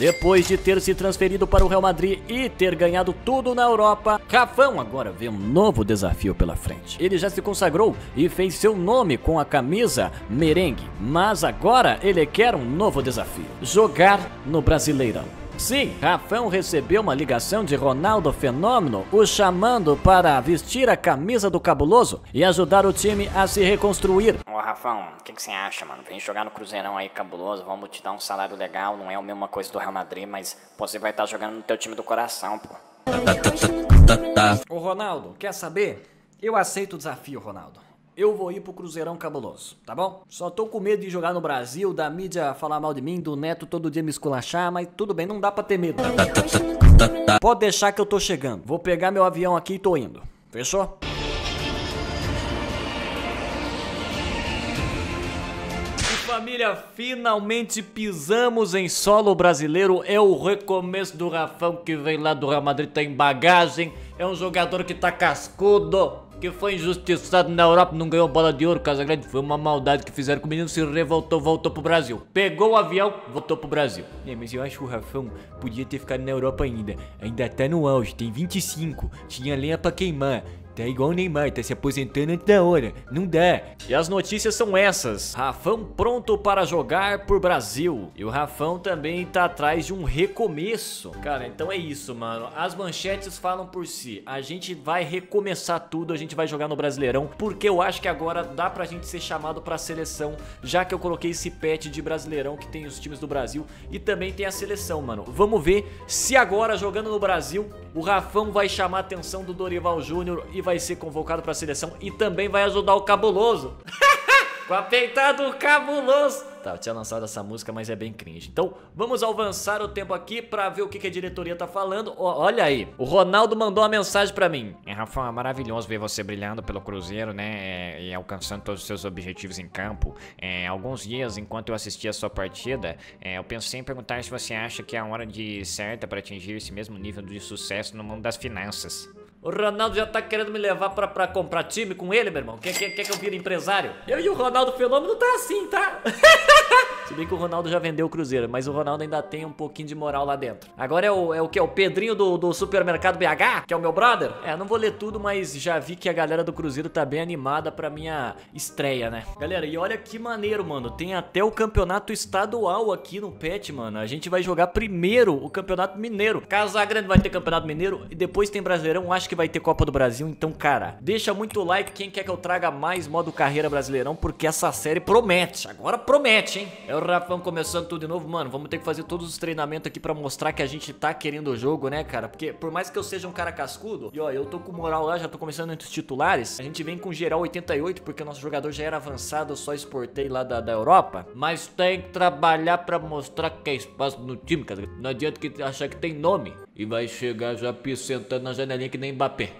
Depois de ter se transferido para o Real Madrid e ter ganhado tudo na Europa, Rafão agora vê um novo desafio pela frente. Ele já se consagrou e fez seu nome com a camisa merengue, mas agora ele quer um novo desafio: jogar no Brasileirão. Sim, Rafão recebeu uma ligação de Ronaldo Fenômeno, o chamando para vestir a camisa do cabuloso e ajudar o time a se reconstruir. Ô Rafão, o que você acha, mano? Vem jogar no Cruzeirão aí, cabuloso, vamos te dar um salário legal, não é a mesma coisa do Real Madrid, mas pô, você vai estar jogando no teu time do coração, pô. Ô Ronaldo, quer saber? Eu aceito o desafio, Ronaldo. Eu vou ir pro Cruzeirão cabuloso, tá bom? Só tô com medo de jogar no Brasil, da mídia falar mal de mim, do Neto todo dia me esculachar, mas tudo bem, não dá pra ter medo. Pode deixar que eu tô chegando. Vou pegar meu avião aqui e tô indo. Fechou? Família, finalmente pisamos em solo brasileiro. É o recomeço do Rafão, que vem lá do Real Madrid, tá em bagagem. É um jogador que tá cascudo, que foi injustiçado na Europa, não ganhou bola de ouro, Casagrande, foi uma maldade que fizeram com o menino, se revoltou, voltou pro Brasil. Pegou o avião, voltou pro Brasil. É, mas eu acho que o Rafão podia ter ficado na Europa ainda. Ainda tá no auge, tem 25, tinha lenha pra queimar. Tá igual o Neymar, tá se aposentando antes da hora, não dá. E as notícias são essas: Rafão pronto para jogar por Brasil. E o Rafão também tá atrás de um recomeço. Cara, então é isso, mano. As manchetes falam por si. A gente vai recomeçar tudo, a gente vai jogar no Brasileirão, porque eu acho que agora dá pra gente ser chamado pra seleção, já que eu coloquei esse patch de Brasileirão que tem os times do Brasil e também tem a seleção, mano. Vamos ver se agora, jogando no Brasil, o Rafão vai chamar a atenção do Dorival Júnior e vai ser convocado para a seleção e também vai ajudar o cabuloso. Com a peitada do cabuloso. Tá, eu tinha lançado essa música, mas é bem cringe. Então, vamos avançar o tempo aqui pra ver o que a diretoria tá falando. Olha aí, o Ronaldo mandou uma mensagem pra mim. É, Rafão, é maravilhoso ver você brilhando pelo Cruzeiro, né? E alcançando todos os seus objetivos em campo. Alguns dias, enquanto eu assistia a sua partida, eu pensei em perguntar se você acha que é a hora certa pra atingir esse mesmo nível de sucesso no mundo das finanças. O Ronaldo já tá querendo me levar pra comprar time com ele, meu irmão. Quer que eu vire empresário? Eu e o Ronaldo Fenômeno tá assim, tá? Se bem que o Ronaldo já vendeu o Cruzeiro, mas o Ronaldo ainda tem um pouquinho de moral lá dentro. Agora é o que? É o Pedrinho do supermercado BH, que é o meu brother? É, não vou ler tudo, mas já vi que a galera do Cruzeiro tá bem animada pra minha estreia, né? Galera, e olha que maneiro, mano. Tem até o campeonato estadual aqui no PET, mano. A gente vai jogar primeiro o Campeonato Mineiro. Casagrande vai ter Campeonato Mineiro e depois tem Brasileirão. Acho que vai ter Copa do Brasil, então, cara, deixa muito like quem quer que eu traga mais modo carreira Brasileirão, porque essa série promete. Agora promete, hein? É o Rafão começando tudo de novo, mano. Vamos ter que fazer todos os treinamentos aqui pra mostrar que a gente tá querendo o jogo, né, cara? Porque por mais que eu seja um cara cascudo, e ó, eu tô com moral lá, já tô começando entre os titulares. A gente vem com geral 88, porque o nosso jogador já era avançado, eu só exportei lá da Europa. Mas tem que trabalhar pra mostrar que é espaço no time, cara. Não adianta achar que tem nome e vai chegar já piscentando na janelinha que nem Mbappé.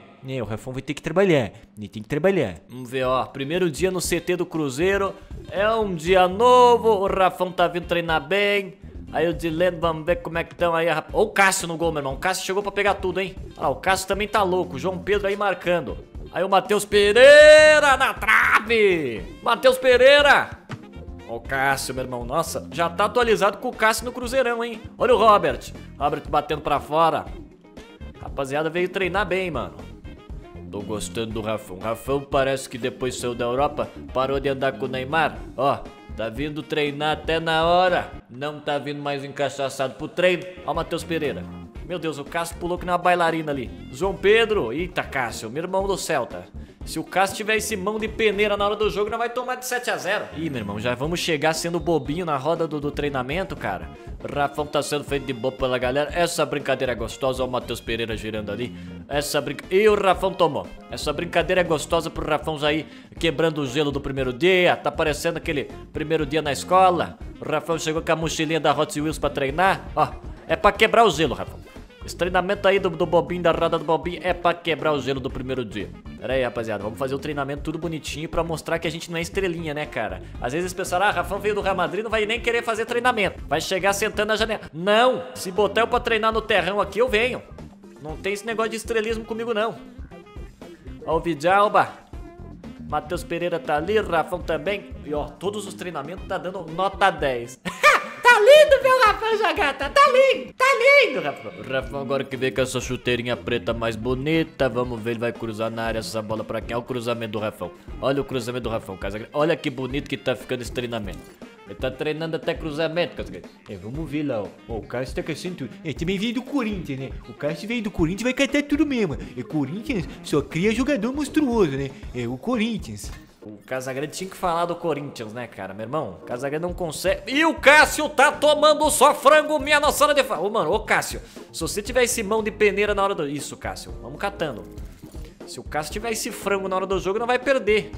O Rafão vai ter que trabalhar, ele tem que trabalhar. Vamos ver, ó, primeiro dia no CT do Cruzeiro, é um dia novo, o Rafão tá vindo treinar bem. Aí o Dileno, vamos ver como é que estão aí. Ó, o Cássio no gol, meu irmão, o Cássio chegou pra pegar tudo, hein. Olha lá, o Cássio também tá louco, o João Pedro aí marcando. Aí o Matheus Pereira na trave, Matheus Pereira. Ó o Cássio, meu irmão, nossa, já tá atualizado com o Cássio no Cruzeirão, hein. Olha o Robert, Robert batendo pra fora. Rapaziada veio treinar bem, mano. Tô gostando do Rafão. O Rafão parece que depois saiu da Europa, parou de andar com o Neymar. Ó, tá vindo treinar até na hora. Não tá vindo mais encaixaçado pro treino. Ó o Matheus Pereira. Meu Deus, o Cássio pulou que nem uma bailarina ali. João Pedro. Eita, Cássio, meu irmão do Celta. Se o Cássio tiver esse mão de peneira na hora do jogo, não vai tomar de 7-0. Ih, meu irmão, já vamos chegar sendo bobinho na roda do treinamento, cara. O Rafão tá sendo feito de bobo pela galera. Essa brincadeira é gostosa. Ó o Matheus Pereira girando ali. E o Rafão tomou. Essa brincadeira é gostosa pro Rafão sair quebrando o gelo do primeiro dia. Tá parecendo aquele primeiro dia na escola. O Rafão chegou com a mochilinha da Hot Wheels pra treinar. Ó, é pra quebrar o gelo, Rafão. Esse treinamento aí do bobinho, da roda do bobinho, é pra quebrar o gelo do primeiro dia. Pera aí, rapaziada, vamos fazer o treinamento tudo bonitinho pra mostrar que a gente não é estrelinha, né, cara? Às vezes pensaram, ah, Rafão veio do Real Madrid, não vai nem querer fazer treinamento, vai chegar sentando na janela. Não! Se botar eu pra treinar no terrão aqui, eu venho. Não tem esse negócio de estrelismo comigo, não. Ó o Vidalba. Matheus Pereira tá ali, Rafão também. E ó, todos os treinamentos tá dando nota 10. Tá lindo ver o Rafão jogar, tá lindo, Rafão. Rafão agora que vem com essa chuteirinha preta mais bonita, vamos ver, ele vai cruzar na área essa bola pra quem? Olha o cruzamento do Rafão, olha o cruzamento do Rafão, casa. Olha que bonito que tá ficando esse treinamento. Ele tá treinando até cruzamento, cara. É, vamos ver lá, ó. Ó, o Cássio tá caçando tudo. Ele também veio do Corinthians, né? O Cássio veio do Corinthians e vai catar tudo mesmo. E Corinthians só cria jogador monstruoso, né? É, o Corinthians. O Casagrande tinha que falar do Corinthians, né, cara? Meu irmão, o Casagrande não consegue... E o Cássio tá tomando só frango, minha nossa hora de... Ô, mano, ô, Cássio. Se você tiver esse mão de peneira na hora do... Isso, Cássio. Vamos catando. Se o Cássio tiver esse frango na hora do jogo, não vai perder.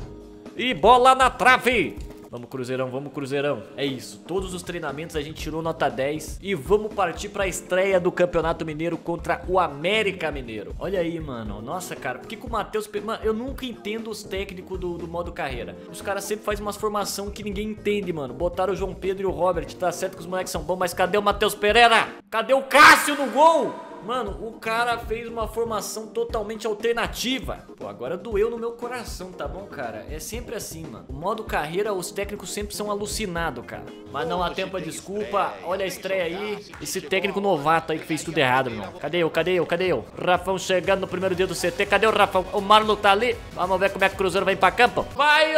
E bola na trave! Vamos, Cruzeirão, vamos, Cruzeirão. É isso, todos os treinamentos a gente tirou nota 10. E vamos partir pra estreia do Campeonato Mineiro contra o América Mineiro. Olha aí, mano. Nossa, cara, por que o Matheus... Mano, eu nunca entendo os técnicos do modo carreira. Os caras sempre fazem umas formação que ninguém entende, mano. Botaram o João Pedro e o Robert, tá certo que os moleques são bons, mas cadê o Matheus Pereira? Cadê o Cássio no gol? Mano, o cara fez uma formação totalmente alternativa. Pô, agora doeu no meu coração, tá bom, cara? É sempre assim, mano. O modo carreira, os técnicos sempre são alucinados, cara. Mas não há tempo a desculpa. Olha a estreia aí. Esse técnico novato aí que fez tudo errado, mano. Cadê eu? Rafão chegando no primeiro dia do CT. Cadê o Rafão? O Marlon tá ali. Vamos ver como é que o Cruzeiro vai pra campo. Vai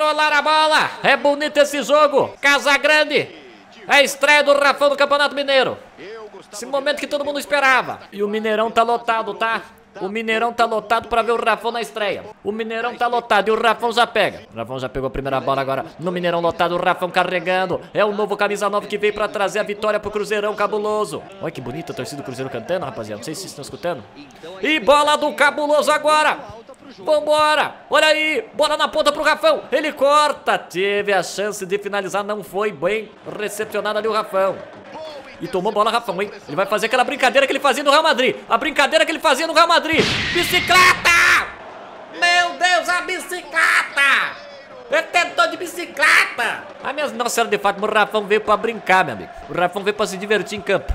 rolar a bola. É bonito esse jogo. Casagrande. É a estreia do Rafão no Campeonato Mineiro. Esse momento que todo mundo esperava. E o Mineirão tá lotado, tá? O Mineirão tá lotado pra ver o Rafão na estreia. O Mineirão tá lotado e o Rafão já pega. O Rafão já pegou a primeira bola agora. No Mineirão lotado, o Rafão carregando. É o novo camisa 9 que veio pra trazer a vitória pro Cruzeirão cabuloso. Olha que bonita a torcida do Cruzeiro cantando, rapaziada. Não sei se vocês estão escutando. E bola do cabuloso agora. Vambora, olha aí, bola na ponta pro Rafão, ele corta. Teve a chance de finalizar, não foi bem recepcionado ali o Rafão. E tomou bola, Rafão, hein? Ele vai fazer aquela brincadeira que ele fazia no Real Madrid. A brincadeira que ele fazia no Real Madrid. Bicicleta! Meu Deus, a bicicleta! Ele tentou de bicicleta! A minha nossa senhora de Fátima, o Rafão veio pra brincar, meu amigo. O Rafão veio pra se divertir em campo.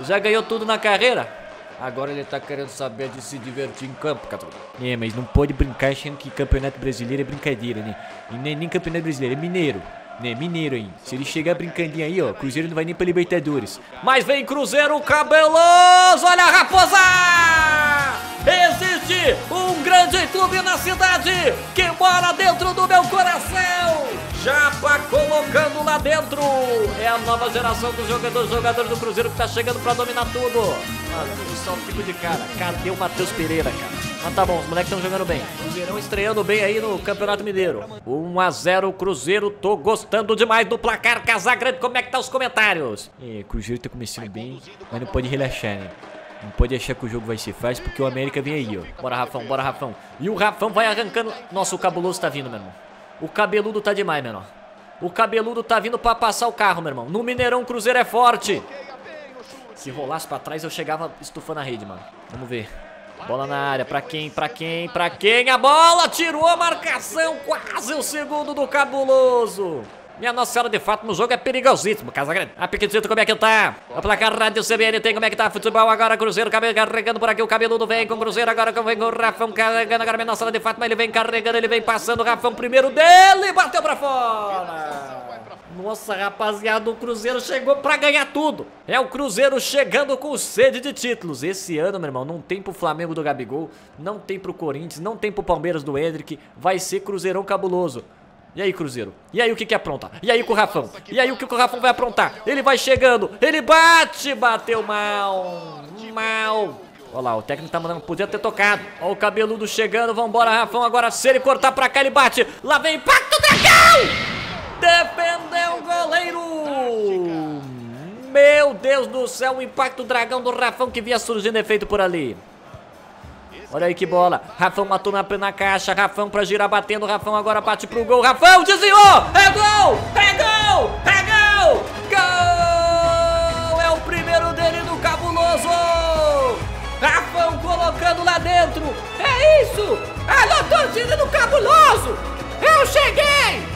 Já ganhou tudo na carreira. Agora ele tá querendo saber de se divertir em campo, cara. É, mas não pode brincar achando que campeonato brasileiro é brincadeira, né? E nem campeonato brasileiro, é mineiro. Né, mineiro aí. Se ele chegar brincandinho aí, ó, Cruzeiro não vai nem pra Libertadores. Mas vem Cruzeiro cabeloso. Olha a raposa! Existe um grande clube na cidade que mora dentro do meu coração. Japa colocando lá dentro. É a nova geração dos jogadores do Cruzeiro que tá chegando pra dominar tudo. Mano, eu só fico de cara. Cadê o Matheus Pereira, cara? Mas tá bom, os moleques estão jogando bem. Cruzeirão estreando bem aí no Campeonato Mineiro. 1 a 0 Cruzeiro, tô gostando demais do placar. Casagrande, como é que tá os comentários? É, Cruzeiro tá começando bem, mas não pode relaxar, né? Não pode achar que o jogo vai ser fácil, porque o América vem aí, ó. Bora, Rafão, bora, Rafão. E o Rafão vai arrancando. Nossa, o cabuloso tá vindo, meu irmão. O cabeludo tá demais, meu irmão. O cabeludo tá vindo pra passar o carro, meu irmão. No Mineirão, o Cruzeiro é forte. Se rolasse pra trás, eu chegava estufando a rede, mano. Vamos ver. Bola na área, pra quem? A bola tirou a marcação, quase o segundo do cabuloso. Minha nossa senhora, de fato, no jogo é perigosíssimo, Casagrande. A Piquetito, como é que tá? O placar rádio CBN tem, como é que tá? Futebol agora, Cruzeiro carregando por aqui, o cabeludo vem com o Cruzeiro, agora vem com o Rafão carregando, agora minha nossa senhora, de fato, mas ele vem carregando, ele vem passando, o Rafão primeiro dele, bateu pra fora. Nossa, rapaziada, o Cruzeiro chegou pra ganhar tudo. É o Cruzeiro chegando com sede de títulos. Esse ano, meu irmão, não tem pro Flamengo do Gabigol, não tem pro Corinthians, não tem pro Palmeiras do Endrick. Vai ser Cruzeirão cabuloso. E aí, Cruzeiro? E aí, o que apronta? E aí, com o Rafão? E aí, o que o Rafão vai aprontar? Ele vai chegando, ele bate, bateu mal. Mal. Olha lá, o técnico tá mandando, podia ter tocado. Olha o cabeludo chegando, vambora, Rafão. Agora, se ele cortar pra cá, ele bate. Lá vem impacto, dragão! Defendeu o goleiro. Meu Deus do céu, o impacto dragão do Rafão que vinha surgindo efeito por ali. Olha aí que bola. Rafão matou na caixa. Rafão pra girar batendo. Rafão agora bate pro gol. Rafão desviou. É gol! É gol! É gol! Gol! É o primeiro dele no cabuloso. Rafão colocando lá dentro. É isso! Alô, torcida do cabuloso! Eu cheguei!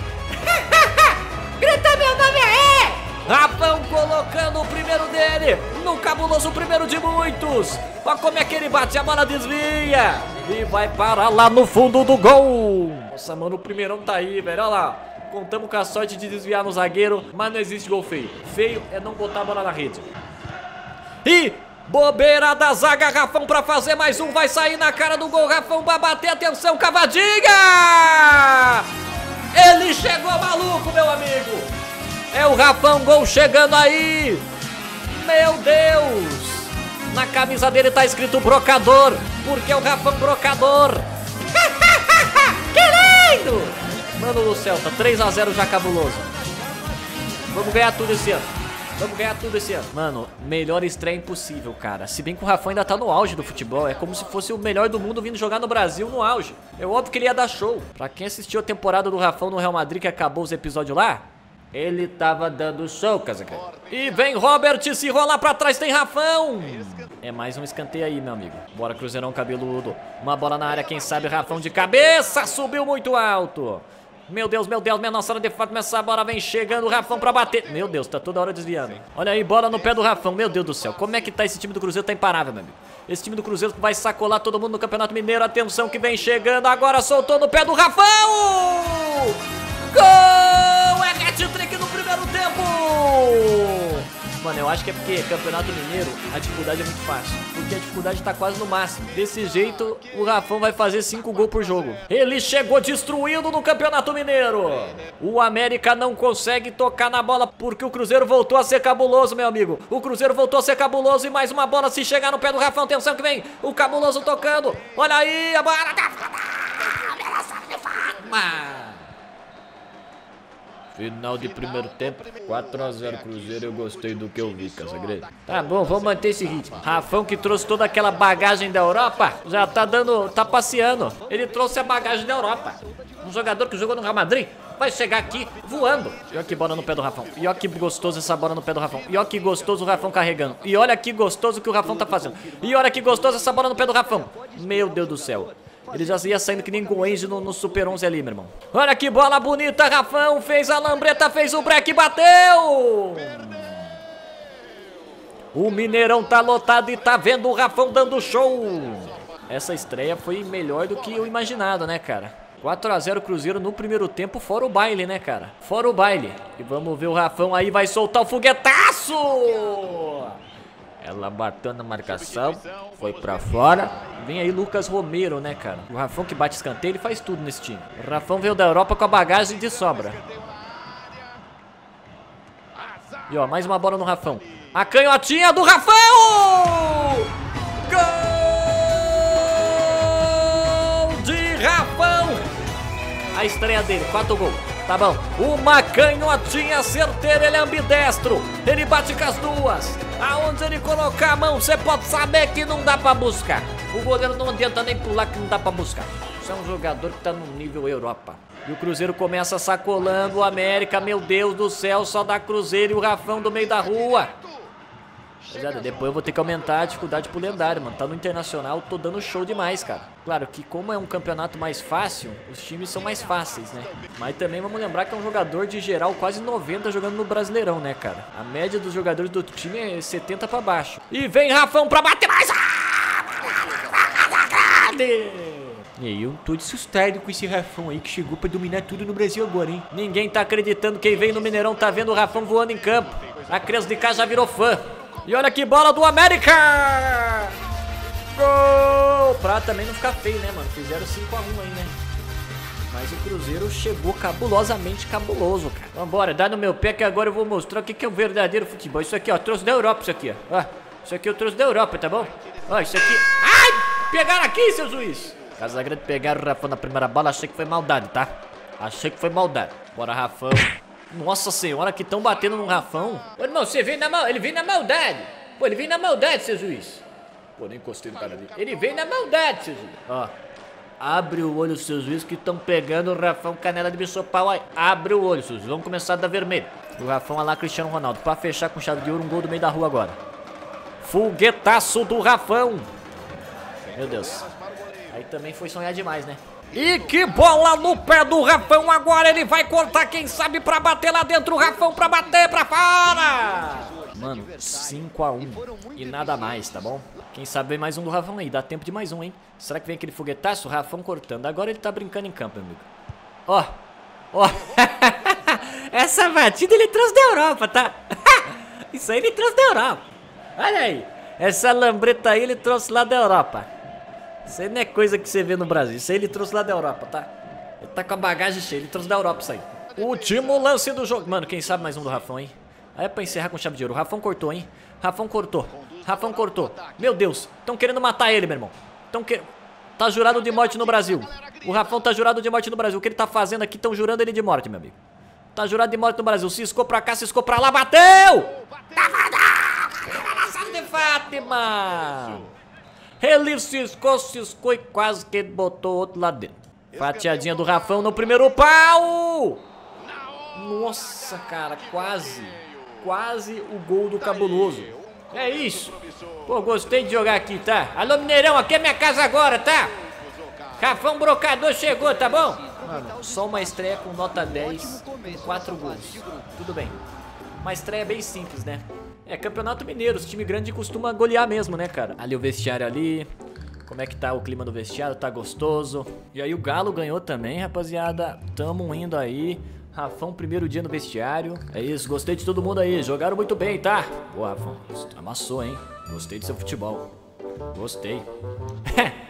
Grita meu nome aí! Rafão colocando o primeiro dele no cabuloso, o primeiro de muitos. Olha como é que ele bate, a bola desvia e vai parar lá no fundo do gol. Nossa, mano, o primeirão tá aí, velho, olha lá. Contamos com a sorte de desviar no zagueiro, mas não existe gol feio. Feio é não botar a bola na rede. E bobeira da zaga, Rafão pra fazer mais um. Vai sair na cara do gol, Rafão vai bater, atenção, cavadinha! Ele chegou maluco, meu amigo. É o Rafão, gol chegando aí. Meu Deus! Na camisa dele tá escrito brocador, porque é o Rafão brocador. Querendo! Mano do Celta, 3 a 0 já cabuloso. Vamos ganhar tudo esse ano. Vamos ganhar tudo esse ano. Mano, melhor estreia impossível, cara. Se bem que o Rafão ainda tá no auge do futebol. É como se fosse o melhor do mundo vindo jogar no Brasil no auge. É óbvio que ele ia dar show. Pra quem assistiu a temporada do Rafão no Real Madrid, que acabou os episódios lá, ele tava dando show, casaca. E vem Robert, se rolar pra trás, tem Rafão. É mais um escanteio aí, meu amigo. Bora, Cruzeirão cabeludo. Uma bola na área, quem sabe Rafão de cabeça. Subiu muito alto. Meu Deus, minha nossa, de fato, essa bola vem chegando, o Rafão pra bater. Meu Deus, tá toda hora desviando. Olha aí, bola no pé do Rafão, meu Deus do céu. Como é que tá esse time do Cruzeiro? Tá imparável, meu amigo. Esse time do Cruzeiro vai sacolar todo mundo no Campeonato Mineiro. Atenção que vem chegando, agora soltou no pé do Rafão. Gol! É hat-trick no primeiro tempo! Mano, eu acho que é porque Campeonato Mineiro a dificuldade é muito fácil, porque a dificuldade tá quase no máximo. Desse jeito, o Rafão vai fazer 5 gols por jogo. Ele chegou destruindo no Campeonato Mineiro. O América não consegue tocar na bola, porque o Cruzeiro voltou a ser cabuloso, meu amigo. O Cruzeiro voltou a ser cabuloso e mais uma bola se chegar no pé do Rafão. Atenção que vem o cabuloso tocando. Olha aí, a bola... Final de primeiro tempo, 4 a 0 Cruzeiro, eu gostei do que eu vi, Casagreiro. Tá bom, vamos manter esse ritmo. Rafão, que trouxe toda aquela bagagem da Europa, já tá dando, tá passeando. Ele trouxe a bagagem da Europa. Um jogador que jogou no Real Madrid vai chegar aqui voando. E olha que bola no pé do Rafão. E olha que gostoso essa bola no pé do Rafão. E olha que gostoso o Rafão carregando. E olha que gostoso que o Rafão tá fazendo. E olha que gostoso essa bola no pé do Rafão. Meu Deus do céu. Ele já ia saindo que nem Goenji no Super 11 ali, meu irmão. Olha que bola bonita, Rafão fez a lambreta, fez o break, bateu! O Mineirão tá lotado e tá vendo o Rafão dando show. Essa estreia foi melhor do que eu imaginado, né, cara? 4 a 0 Cruzeiro no primeiro tempo, fora o baile, né, cara? Fora o baile. E vamos ver o Rafão aí, vai soltar o foguetaço! Ela bateu na marcação, foi pra fora. Vem aí Lucas Romero, né, cara? O Rafão que bate escanteio, ele faz tudo nesse time. O Rafão veio da Europa com a bagagem de sobra. E ó, mais uma bola no Rafão. A canhotinha do Rafão! Gol de Rafão! A estreia dele, 4 gols. Tá bom. Uma canhotinha certeira, ele é ambidestro. Ele bate com as duas. Aonde ele colocar a mão, você pode saber que não dá pra buscar. O goleiro não adianta nem pular que não dá pra buscar. Isso é um jogador que tá no nível Europa. E o Cruzeiro começa sacolando o América. Meu Deus do céu, só dá Cruzeiro e o Rafão do meio da rua. Olha, depois eu vou ter que aumentar a dificuldade pro lendário, mano. Tá no Internacional, tô dando show demais, cara. Claro que como é um campeonato mais fácil, os times são mais fáceis, né? Mas também vamos lembrar que é um jogador de geral quase 90 jogando no Brasileirão, né, cara? A média dos jogadores do time é 70 pra baixo. E vem Rafão pra bater mais! E aí, eu tô assustado com esse Rafão aí que chegou pra dominar tudo no Brasil agora, hein? Ninguém tá acreditando, quem vem no Mineirão tá vendo o Rafão voando em campo. A criança de casa já virou fã. E olha que bola do América! Gol! Pra também não ficar feio, né, mano? Fizeram 5 a 1 aí, né? Mas o Cruzeiro chegou cabulosamente cabuloso, cara. Vambora, dá no meu pé que agora eu vou mostrar o que é o verdadeiro futebol. Isso aqui, ó, trouxe da Europa, isso aqui, ó. Isso aqui eu trouxe da Europa, tá bom? Ó, isso aqui... Ai! Pegaram aqui, seu juiz! Casagrande pegaram o Rafão na primeira bola, achei que foi maldade, tá? Achei que foi maldade. Bora, Rafão. Nossa senhora, que tão batendo no Rafão. Ô, irmão, você vem na maldade. Ele vem na maldade. Pô, ele vem na maldade, seu juiz. Pô, nem encostei no cara dele. Ele vem na maldade, seu juiz. Ó, abre o olho, seu juiz, que estão pegando o Rafão canela de bichopau aí. Abre o olho, seu juiz. Vamos começar a dar vermelho. O Rafão lá, Cristiano Ronaldo. Pra fechar com chave de ouro, um gol do meio da rua agora. Foguetaço do Rafão. Meu Deus. Aí também foi sonhar demais, né? E que bola no pé do Rafão, agora ele vai cortar, quem sabe, pra bater lá dentro, o Rafão pra bater, pra fora! Mano, 5 a 1 e nada mais, tá bom? Quem sabe vem mais um do Rafão aí, dá tempo de mais um, hein? Será que vem aquele foguetaço? O Rafão cortando, agora ele tá brincando em campo, meu amigo. Ó, ó... Essa batida ele trouxe da Europa, tá? Isso aí ele trouxe da Europa. Olha aí. Essa lambreta aí ele trouxe lá da Europa. Isso aí não é coisa que você vê no Brasil. Isso aí ele trouxe lá da Europa, tá? Ele tá com a bagagem cheia. Ele trouxe da Europa isso aí. Último lance do jogo. Mano, quem sabe mais um do Rafão, hein? Aí é pra encerrar com chave de ouro. O Rafão cortou, hein? Rafão cortou. Rafão cortou. Meu Deus. Estão querendo matar ele, meu irmão. Estão querendo... Tá jurado de morte no Brasil. O Rafão tá jurado de morte no Brasil. O que ele tá fazendo aqui? Estão jurando ele de morte, meu amigo. Tá jurado de morte no Brasil. Ciscou pra cá, ciscou pra lá. Bateu! De Fátima! Ele ciscou, ciscou e quase que botou outro lá dentro. Fatiadinha do Rafão no primeiro pau! Nossa, cara, quase. Quase o gol do cabuloso. É isso. Pô, gostei de jogar aqui, tá? Alô, Mineirão, aqui é minha casa agora, tá? Rafão Brocador chegou, tá bom? Mano, só uma estreia com nota 10, 4 gols. Tudo bem. Uma estreia bem simples, né? É, Campeonato Mineiro, os time grande costuma golear mesmo, né, cara? Ali o vestiário ali. Como é que tá o clima do vestiário? Tá gostoso. E aí o Galo ganhou também, rapaziada. Tamo indo aí. Rafão, primeiro dia no vestiário. É isso, gostei de todo mundo aí. Jogaram muito bem, tá? Boa, Rafão. Amassou, hein? Gostei do seu futebol. Gostei.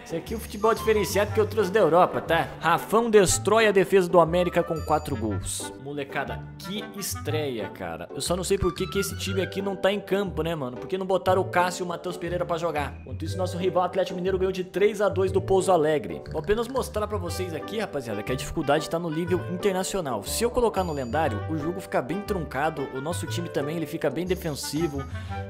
Esse aqui é o futebol diferenciado que eu trouxe da Europa, tá? Rafão destrói a defesa do América com 4 gols. Molecada, que estreia, cara. Eu só não sei por que esse time aqui não tá em campo, né, mano? Porque não botaram o Cássio e o Matheus Pereira pra jogar. Enquanto isso, nosso rival Atlético Mineiro ganhou de 3-2 do Pouso Alegre. Vou apenas mostrar pra vocês aqui, rapaziada, que a dificuldade tá no nível internacional. Se eu colocar no lendário, o jogo fica bem truncado. O nosso time também, ele fica bem defensivo.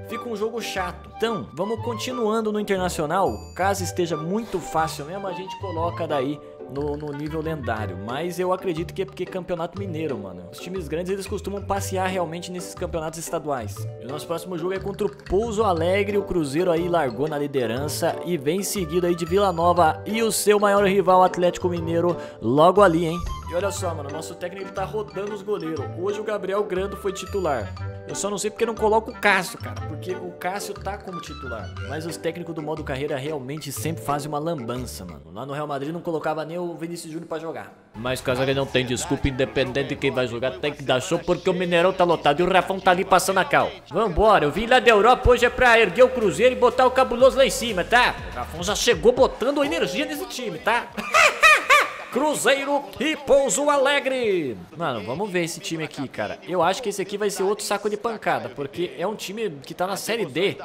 Fica um jogo chato. Então, vamos continuando no internacional. Caso esteja muito fácil mesmo, a gente coloca daí no nível lendário. Mas eu acredito que é porque Campeonato Mineiro, mano. Os times grandes, eles costumam passear realmente nesses campeonatos estaduais. E o nosso próximo jogo é contra o Pouso Alegre. O Cruzeiro aí largou na liderança e vem seguido aí de Vila Nova e o seu maior rival Atlético Mineiro logo ali, hein? E olha só, mano, nosso técnico tá rodando os goleiros. Hoje o Gabriel Grando foi titular. Eu só não sei porque não coloca o Cássio, cara, porque o Cássio tá como titular. Mas os técnicos do modo carreira realmente sempre fazem uma lambança, mano. Lá no Real Madrid não colocava nem o Vinícius Júnior pra jogar. Mas Casagrande não tem desculpa, independente de quem vai jogar, tem que dar show porque o Mineirão tá lotado e o Rafão tá ali passando a cal. Vambora, eu vim lá da Europa, hoje é pra erguer o Cruzeiro e botar o cabuloso lá em cima, tá? O Rafão já chegou botando energia nesse time, tá? Cruzeiro e Pouso Alegre. Mano, vamos ver esse time aqui, cara. Eu acho que esse aqui vai ser outro saco de pancada, porque é um time que tá na Série D.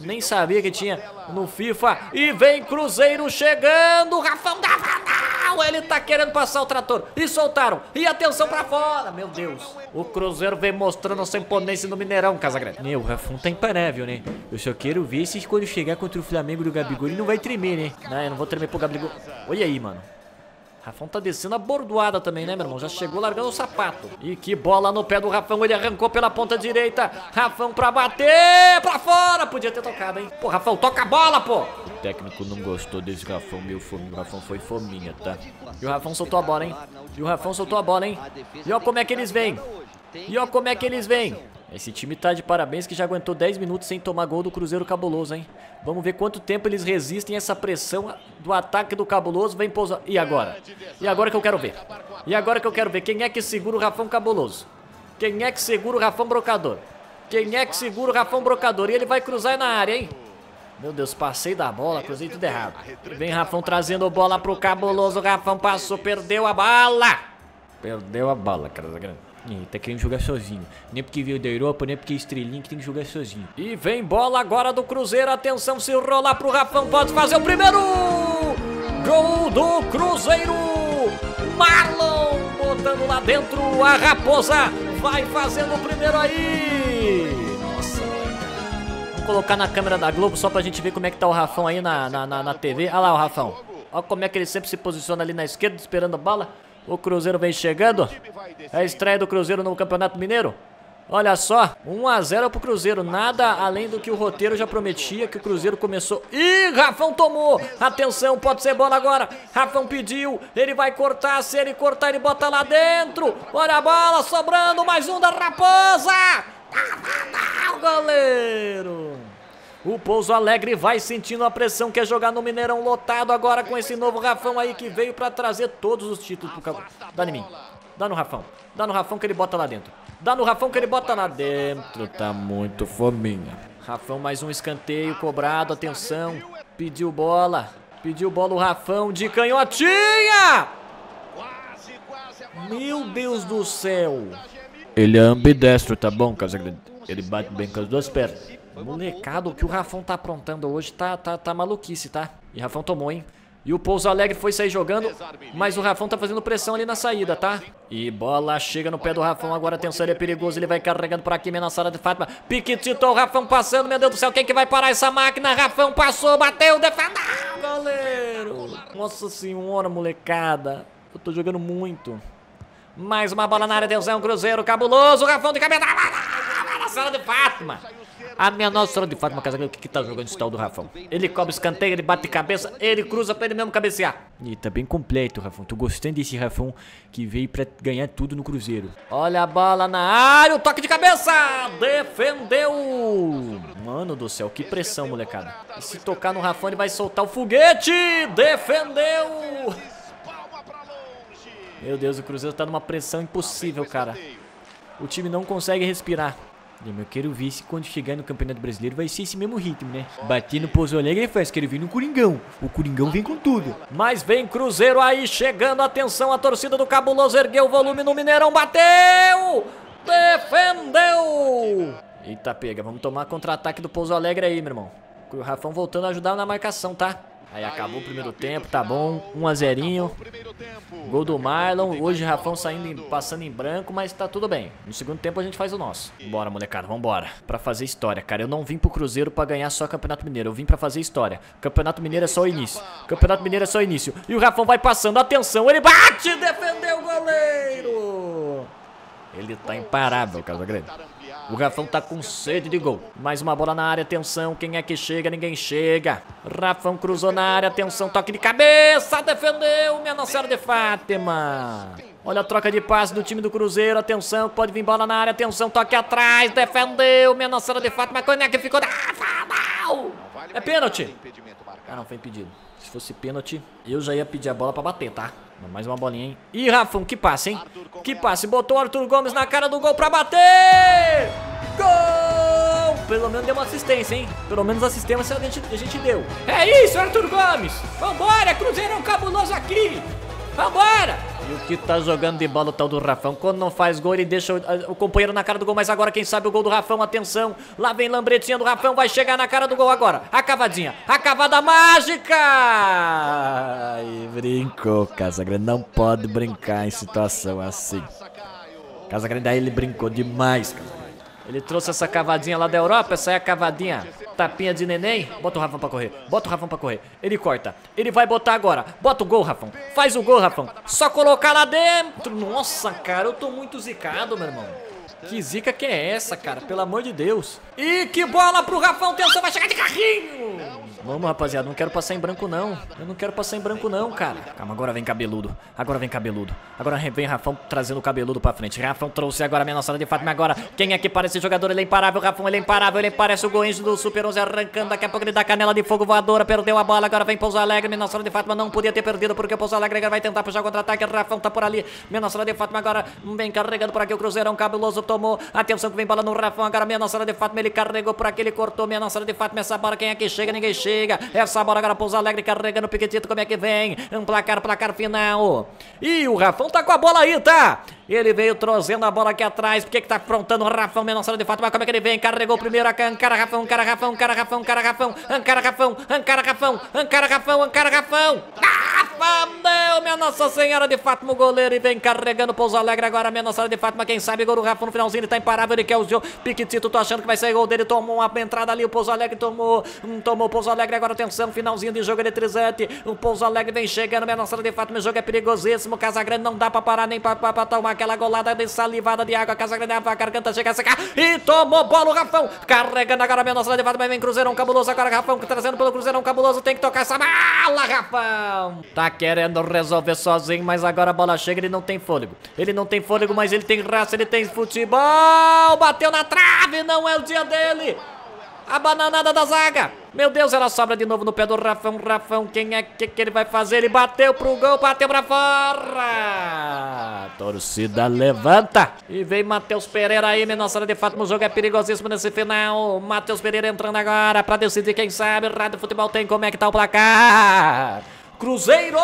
Nem sabia que tinha no FIFA. E vem Cruzeiro chegando. Rafão da Vandal. Ele tá querendo passar o trator. E soltaram. E atenção pra fora. Meu Deus. O Cruzeiro vem mostrando a sua imponência no Mineirão, Casagrande. Meu, Rafão tá imparável, né? Eu só quero ver se quando chegar contra o Flamengo do Gabigol ele não vai tremer, né? Não, eu não vou tremer pro Gabigol. Olha aí, mano. Rafão tá descendo a bordoada também, né, meu irmão? Já chegou largando o sapato. E que bola no pé do Rafão. Ele arrancou pela ponta direita. Rafão pra bater. Pra fora. Podia ter tocado, hein? Pô, Rafão, toca a bola, pô. O técnico não gostou desse Rafão, meu fominho. O Rafão foi fominha, tá? E o Rafão soltou a bola, hein? E o Rafão soltou a bola, hein? E ó como é que eles vêm. E ó como é que eles vêm. Esse time tá de parabéns que já aguentou 10 minutos sem tomar gol do Cruzeiro Cabuloso, hein? Vamos ver quanto tempo eles resistem a essa pressão do ataque do Cabuloso. Vem pousar. E agora? E agora que eu quero ver. E agora que eu quero ver. Quem é que segura o Rafão Cabuloso? Quem é que segura o Rafão Brocador? Quem é que segura o Rafão Brocador? E ele vai cruzar na área, hein? Meu Deus, passei da bola, cruzei tudo errado. Vem Rafão trazendo bola pro Cabuloso. Rafão passou, perdeu a bala. Perdeu a bala, cara da grande. Ele tá querendo jogar sozinho. Nem porque veio da Europa, nem porque é estrelinha que tem que jogar sozinho. E vem bola agora do Cruzeiro. Atenção, se rolar pro Rafão, pode fazer o primeiro! Gol do Cruzeiro! Marlon botando lá dentro. A Raposa vai fazendo o primeiro aí! Nossa, vou colocar na câmera da Globo só pra gente ver como é que tá o Rafão aí na TV. Olha lá o Rafão. Olha como é que ele sempre se posiciona ali na esquerda, esperando a bala. O Cruzeiro vem chegando. É a estreia do Cruzeiro no Campeonato Mineiro. Olha só, 1-0 pro Cruzeiro. Nada além do que o roteiro já prometia. Que o Cruzeiro começou. Ih, Rafão tomou. Atenção, pode ser bola agora. Rafão pediu, ele vai cortar. Se ele cortar, ele bota lá dentro. Olha a bola, sobrando. Mais um da Raposa. O goleiro. O Pouso Alegre vai sentindo a pressão, quer jogar no Mineirão lotado agora com esse novo Rafão aí que veio pra trazer todos os títulos pro Cabuloso. Dá em mim. Dá no Rafão. Dá no Rafão que ele bota lá dentro. Dá no Rafão que ele bota lá dentro. Tá muito fominha. Rafão, mais um escanteio cobrado. Atenção. Pediu bola. Pediu bola o Rafão de canhotinha. Meu Deus do céu. Ele é ambidestro, tá bom, Casagrande? Ele bate bem com as duas pernas. Molecado, o que o Rafão tá aprontando hoje tá maluquice, tá? E Rafão tomou, hein? E o Pouso Alegre foi sair jogando, mas o Rafão tá fazendo pressão ali na saída, tá? E bola chega no pé do Rafão, agora atenção, ele é perigoso, ele vai carregando por aqui, meia sala de Fátima. Piquitito, o Rafão passando, meu Deus do céu, quem que vai parar essa máquina? Rafão passou, bateu, defendeu, goleiro! Nossa senhora, molecada, eu tô jogando muito. Mais uma bola na área, atenção, Cruzeiro, cabuloso, Rafão de cabeça, meia sala de Fátima. A minha nossa senhora de Fátima, Casagrande, o que tá jogando esse tal do Rafão? Ele cobra escanteio, ele bate cabeça, ele cruza pra ele mesmo cabecear. E tá bem completo, Rafão. Tô gostando desse Rafão que veio pra ganhar tudo no Cruzeiro. Olha a bola na área, o toque de cabeça! Defendeu! Mano do céu, que pressão, molecada. E se tocar no Rafão, ele vai soltar o foguete! Defendeu! Meu Deus, o Cruzeiro tá numa pressão impossível, cara. O time não consegue respirar. Eu quero ver se quando chegar no Campeonato Brasileiro vai ser esse mesmo ritmo, né? Bater no Pouso Alegre faz, quero ver no Coringão. O Coringão vem com tudo. Mas vem Cruzeiro aí chegando, atenção, a torcida do Cabuloso ergueu o volume no Mineirão, bateu! Defendeu! Eita pega, vamos tomar contra-ataque do Pouso Alegre aí, meu irmão. O Rafão voltando a ajudar na marcação, tá? Aí acabou o primeiro tempo, tá bom, 1 a 0. Gol do Marlon, hoje Rafão passando em branco, mas tá tudo bem. No segundo tempo a gente faz o nosso. Bora, molecada, vambora. Pra fazer história, cara, eu não vim pro Cruzeiro pra ganhar só Campeonato Mineiro, eu vim pra fazer história. Campeonato Mineiro é só o início, Campeonato Mineiro é só o início. E o Rafão vai passando, atenção, ele bate, defendeu o goleiro. Ele tá imparável, Casagrande. O Rafão tá com sede de gol. Mais uma bola na área, atenção, quem é que chega? Ninguém chega. Rafão cruzou na área, atenção, toque de cabeça, defendeu, minha Nossa Senhora de Fátima. Olha a troca de passe do time do Cruzeiro, atenção, pode vir bola na área, atenção, toque atrás, defendeu, minha Nossa Senhora de Fátima, quem é que ficou? É pênalti. Ah, não, foi impedido. Se fosse pênalti, eu já ia pedir a bola pra bater, tá? Mais uma bolinha, hein? Ih, Rafão, que passe, hein? Que passe, botou o Arthur Gomes na cara do gol pra bater! Gol! Pelo menos deu uma assistência, hein? Pelo menos assistência a gente deu. É isso, Arthur Gomes! Vambora, Cruzeirão cabuloso aqui! Vambora! E o que tá jogando de bola o tal do Rafão? Quando não faz gol, ele deixa o companheiro na cara do gol. Mas agora, quem sabe o gol do Rafão, atenção. Lá vem lambretinha do Rafão, vai chegar na cara do gol agora. A cavadinha, a cavada mágica! Ai, brincou, Casagrande. Não pode brincar em situação assim. Casagrande, aí ele brincou demais, Casagrande. Ele trouxe essa cavadinha lá da Europa, essa é a cavadinha, tapinha de neném. Bota o Rafão pra correr, bota o Rafão pra correr. Ele corta, ele vai botar agora. Bota o gol, Rafão, faz o gol, Rafão. Só colocar lá dentro. Nossa, cara, eu tô muito zicado, meu irmão. Que zica que é essa, cara, pelo amor de Deus. E que bola pro Rafão, tensão, vai chegar de carrinho. Vamos, rapaziada, não quero passar em branco, não. Eu não quero passar em branco, não, cara. Calma, agora vem cabeludo, agora vem cabeludo. Agora vem Rafão trazendo o cabeludo pra frente. Rafão trouxe agora a minha Nossa Senhora de Fátima. Agora, quem é que parece jogador? Ele é imparável, Rafão, ele é imparável. Ele parece o Goenji do Super 11 arrancando. Daqui a pouco ele dá canela de fogo voadora, perdeu a bola. Agora vem Pouso Alegre, minha Nossa Senhora de Fátima. Não podia ter perdido, porque o Pouso Alegre vai tentar puxar contra-ataque. Rafão tá por ali, minha Nossa Senhora de Fátima. Agora vem carregando por aqui o Cruzeirão cabeloso. Tomou, atenção que vem bola no Rafão, agora minha Nossa Senhora de Fátima, ele carregou por aqui, ele cortou, minha Nossa Senhora de Fátima, essa bola, quem é que chega? Ninguém chega, essa bola agora Pouso Alegre carregando o Piquetito, como é que vem? Um placar final, e o Rafão tá com a bola aí, tá? Ele veio trazendo a bola aqui atrás, por que tá aprontando o Rafão, minha Nossa Senhora de Fátima, como é que ele vem? Carregou primeiro, Ancara Rafão, Ancara Rafão, Ancara Rafão, Ancara Rafão, Ancara Rafão, Ancara Rafão, Ancara Rafão, Ancara Rafão, Rafão, minha Nossa Senhora de Fátima, o goleiro, e vem carregando o Pouso Alegre agora, minha Nossa Senhora de Fátima, quem sabe gol do Rafão no finalzinho, ele tá imparável, ele quer o jogo. Piquitito, tô achando que vai sair gol dele, tomou uma entrada ali, o Pouso Alegre tomou o Pouso Alegre, agora atenção, finalzinho de jogo eletrizante, o Pouso Alegre vem chegando, minha Nossa Senhora de Fátima, o jogo é perigosíssimo, Casagrande não dá pra parar nem pra tomar aquela golada de salivada de água, Casagrande a garganta chega a secar, e tomou bola o Rafão, carregando agora minha Nossa Senhora de Fátima, vem Cruzeirão cabuloso, agora Rafão, trazendo pelo Cruzeirão cabuloso, tem que tocar essa bala, Rafão, tá querendo resolver sozinho, mas agora a bola chega, ele não tem fôlego, mas ele tem raça, ele tem futebol, bateu na trave, não é o dia dele, a bananada da zaga, meu Deus, ela sobra de novo no pé do Rafão, Rafão, quem é que ele vai fazer, ele bateu pro gol, bateu pra fora, A torcida levanta e vem Matheus Pereira aí, minha Nossa Senhora de Fátima. O jogo é perigosíssimo nesse final. Matheus Pereira entrando agora pra decidir, quem sabe. Rádio Futebol tem, como é que tá o placar? Cruzeiro,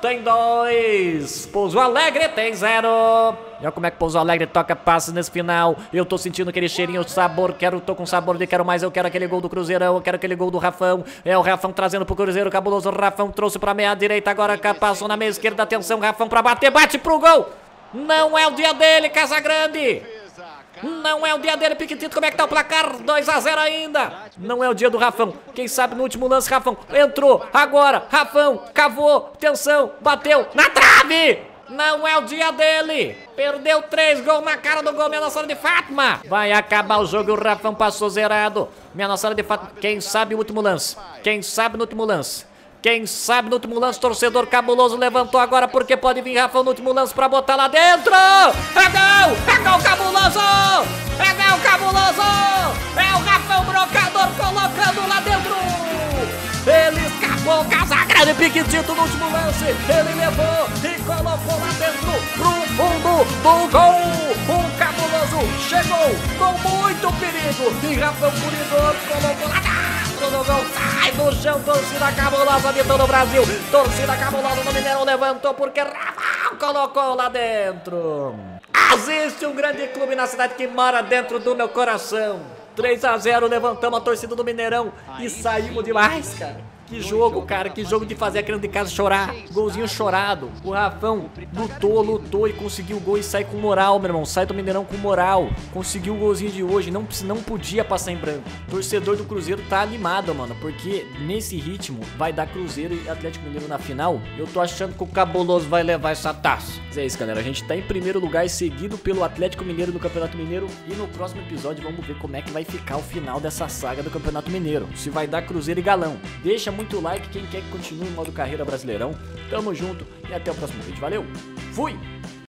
tem 2, Pouso Alegre tem 0. Olha como é que Pouso Alegre toca passes nesse final. Eu tô sentindo aquele cheirinho de sabor. Tô com sabor de quero mais. Eu quero aquele gol do Cruzeirão. Eu quero aquele gol do Rafão. É o Rafão trazendo pro Cruzeiro. Cabuloso. Rafão trouxe pra meia direita. Agora passou na meia esquerda. Atenção, Rafão pra bater. Bate pro gol. Não é o dia dele, Casagrande. Não é o dia dele, Piquitito. Como é que tá o placar? 2 a 0 ainda. Não é o dia do Rafão. Quem sabe no último lance, Rafão entrou. Agora, Rafão cavou. Atenção, bateu na trave. Não é o dia dele. Perdeu 3 gols na cara do gol, minha Nossa Senhora de Fátima. Vai acabar o jogo e o Rafão passou zerado. Minha Nossa Senhora de Fátima. Quem sabe no último lance? Quem sabe no último lance? Quem sabe no último lance, torcedor cabuloso levantou agora, porque pode vir Rafão no último lance pra botar lá dentro. É gol cabuloso, é gol cabuloso, é o Rafão brocador colocando lá dentro. Ele escapou, Casagrande, Piquitito no último lance, ele levou e colocou lá dentro pro fundo do gol. O cabuloso chegou com muito perigo e Rafão Puridor colocou lá dentro. Sai do chão, torcida cabulosa de todo o Brasil. Torcida cabulosa do Mineirão levantou porque Rafão colocou lá dentro. Existe um grande clube na cidade que mora dentro do meu coração. 3 a 0, levantamos a torcida do Mineirão e saímos demais, cara. Que jogo, cara, que jogo de fazer a criança de casa chorar. Golzinho chorado. O Rafão lutou e conseguiu o gol e sai com moral, meu irmão. Sai do Mineirão com moral. Conseguiu o golzinho de hoje, não podia passar em branco. Torcedor do Cruzeiro tá animado, mano, porque nesse ritmo vai dar Cruzeiro e Atlético Mineiro na final. Eu tô achando que o cabuloso vai levar essa taça. Mas é isso, galera, a gente tá em primeiro lugar, seguido pelo Atlético Mineiro no Campeonato Mineiro. E no próximo episódio vamos ver como é que vai ficar o final dessa saga do Campeonato Mineiro. Se vai dar Cruzeiro e Galão. Deixa muito like, quem quer que continue o modo carreira Brasileirão. Tamo junto e até o próximo vídeo. Valeu, fui!